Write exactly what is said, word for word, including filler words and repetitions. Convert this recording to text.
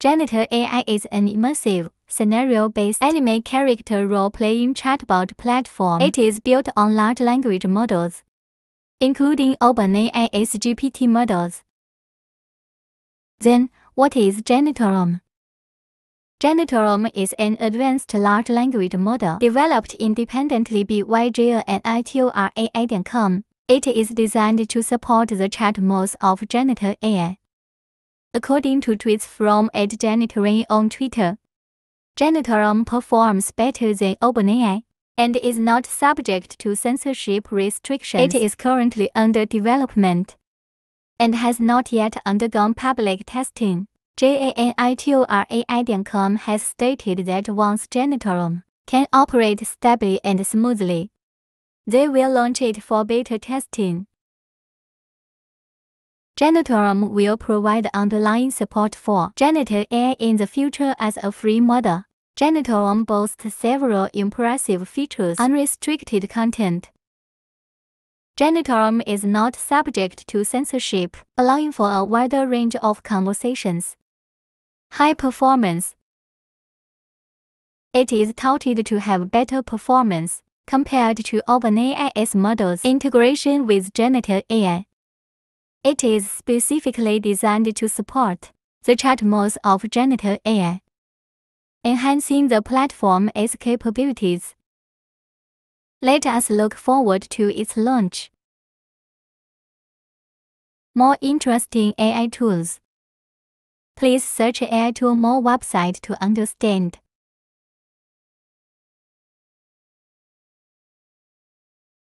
Janitor A I is an immersive, scenario-based anime character role-playing chatbot platform. It is built on large language models, including OpenAI's G P T models. Then, what is JanitorLLM? JanitorLLM is an advanced large language model developed independently by Y J L and itorai dot com. It is designed to support the chat modes of Janitor A I. According to tweets from at Janitor A I on Twitter, JanitorLLM performs better than OpenAI and is not subject to censorship restrictions. It is currently under development and has not yet undergone public testing. Janitor A I dot com has stated that once JanitorLLM can operate stably and smoothly, they will launch it for beta testing. JanitorLLM will provide underlying support for Janitor A I in the future as a free model. JanitorLLM boasts several impressive features. Unrestricted content. JanitorLLM is not subject to censorship, allowing for a wider range of conversations. High performance. It is touted to have better performance compared to OpenAI's models. Integration with Janitor A I. It is specifically designed to support the chat modes of Janitor A I, enhancing the platform's capabilities. Let us look forward to its launch. More interesting A I tools. Please search A I Tool Mall website to understand.